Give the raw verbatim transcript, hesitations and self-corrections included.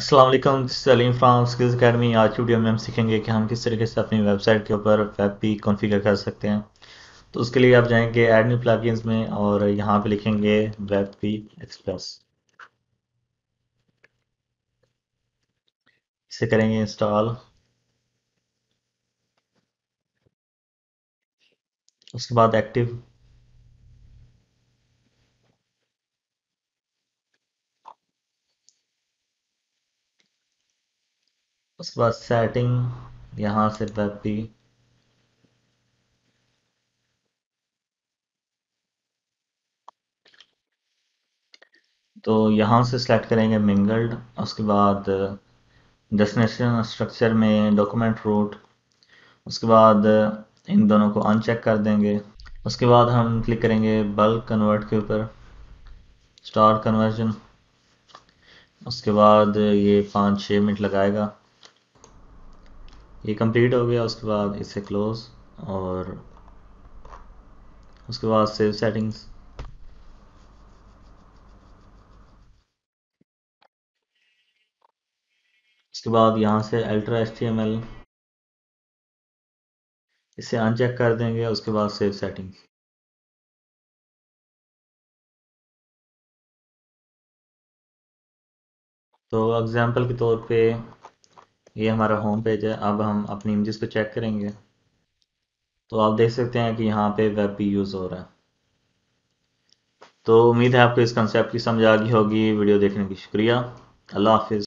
अस्सलाम वालेकुम, this is Ali from Skills Academy. आज की वीडियो में हम सीखेंगे कि हम किस तरीके से अपनी वेबसाइट के ऊपर वेबपी कॉन्फ़िगर कर सकते हैं। तो उसके लिए आप जाएंगे ऐड न्यू प्लगइन्स में और यहाँ पे लिखेंगे वेबपी एक्सप्लोस। इसे करेंगे इंस्टॉल। उसके बाद एक्टिव उसके बाद सेटिंग, यहाँ से वेबपी तो यहाँ से सेलेक्ट करेंगे मिंगल्ड। उसके बाद डेस्टिनेशन स्ट्रक्चर में डॉक्यूमेंट रूट, उसके बाद इन दोनों को अनचेक कर देंगे। उसके बाद हम क्लिक करेंगे बल्क कन्वर्ट के ऊपर, स्टार कन्वर्जन। उसके बाद ये पाँच छः मिनट लगाएगा। ये कंप्लीट हो गया। उसके बाद इसे क्लोज और उसके बाद सेव सेटिंग्स। उसके बाद यहाँ से अल्ट्रा एचटीएमएल, इसे अनचेक कर देंगे। उसके बाद सेव सेटिंग्स। तो एग्जाम्पल के तौर पे ये हमारा होम पेज है। अब हम अपनी इमेजेस को चेक करेंगे तो आप देख सकते हैं कि यहाँ पे वेबपी यूज़ हो रहा है। तो उम्मीद है आपको इस कंसेप्ट की समझ आ गई होगी। वीडियो देखने की शुक्रिया। अल्लाह हाफिज़।